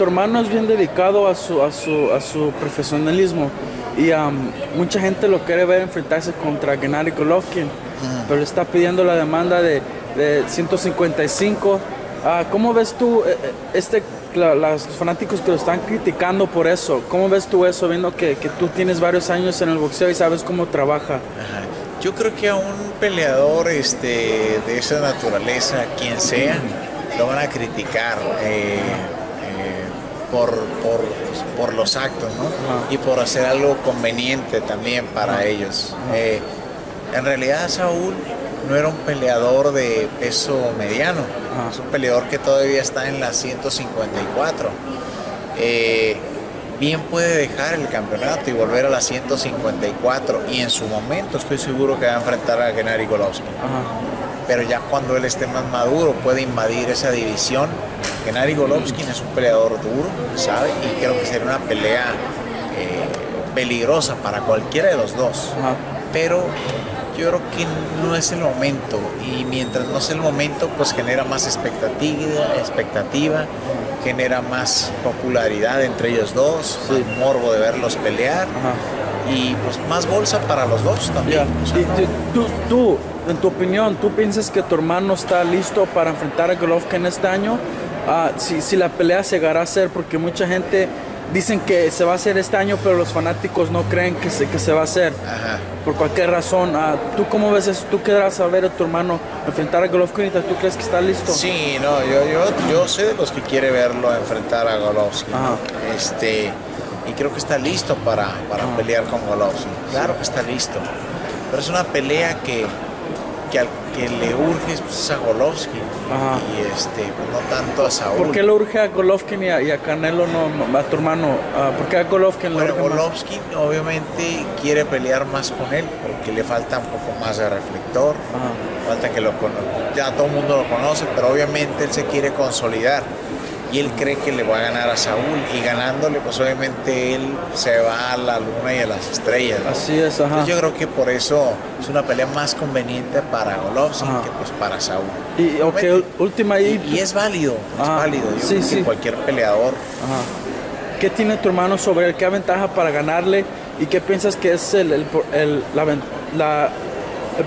tu hermano es bien dedicado a su profesionalismo y mucha gente lo quiere ver enfrentarse contra Gennady Golovkin, pero está pidiendo la demanda de 155. ¿Cómo ves tú los fanáticos que lo están criticando por eso? ¿Cómo ves tú eso, viendo que tú tienes varios años en el boxeo y sabes cómo trabaja? Ajá. Yo creo que a un peleador de esa naturaleza, quien sea, lo van a criticar por los actos, ¿no? Y por hacer algo conveniente también para ellos. En realidad, Saúl no era un peleador de peso mediano. Es un peleador que todavía está en las 154. Bien puede dejar el campeonato y volver a las 154, y en su momento estoy seguro que va a enfrentar a Gennady Golovkin. Pero ya cuando él esté más maduro puede invadir esa división. Gennady Golovkin es un peleador duro, ¿sabe? Y creo que será una pelea peligrosa para cualquiera de los dos. Pero yo creo que no es el momento, y mientras no es el momento, pues genera más expectativa, genera más popularidad entre ellos dos, el morbo de verlos pelear, y pues más bolsa para los dos también. ¿Tú, en tu opinión, tú piensas que tu hermano está listo para enfrentar a Golovkin este año? Si la pelea llegará a ser, porque mucha gente dicen que se va a hacer este año, pero los fanáticos no creen que se va a hacer. Por cualquier razón. ¿Tú cómo ves eso? ¿Tú querrás ver a tu hermano enfrentar a Golovkin? ¿Tú crees que está listo? Sí, no, yo sé de los que quiere verlo enfrentar a Golovkin. Y creo que está listo para pelear con Golovkin. Claro que está listo. Pero es una pelea que al que le urge a Golovkin y no tanto a Saúl. ¿Por qué le urge a Golovkin y a Canelo, no a tu hermano? ¿Por qué a Golovkin? Bueno, Golovkin obviamente quiere pelear más con él porque le falta un poco más de reflector, falta que lo conozca, ya todo el mundo lo conoce, pero obviamente él se quiere consolidar y él cree que le va a ganar a Saúl, y ganándole pues obviamente él se va a la luna y a las estrellas, ¿no? Así es. Entonces yo creo que por eso es una pelea más conveniente para Golovkin que pues para Saúl. Y, okay, última, y es válido, yo creo que cualquier peleador. ¿Qué tiene tu hermano sobre él? ¿Qué ventaja para ganarle? ¿Y qué piensas que es el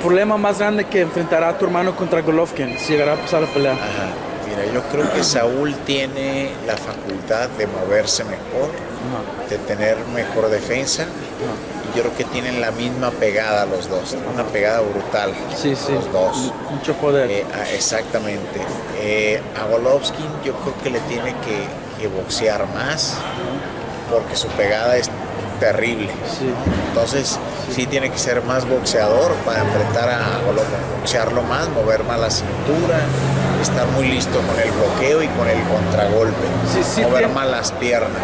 problema más grande que enfrentará a tu hermano contra Golovkin si llegará a pasar la pelea? Mira, yo creo que Saúl tiene la facultad de moverse mejor, de tener mejor defensa. Y yo creo que tienen la misma pegada los dos, una pegada brutal. Los dos. Mucho poder. Exactamente. A Golovkin yo creo que le tiene que boxear más, porque su pegada es terrible. Entonces sí tiene que ser más boxeador para enfrentar a Golovkin, boxearlo más, mover más la cintura, estar muy listo con el bloqueo y con el contragolpe, mover más las piernas.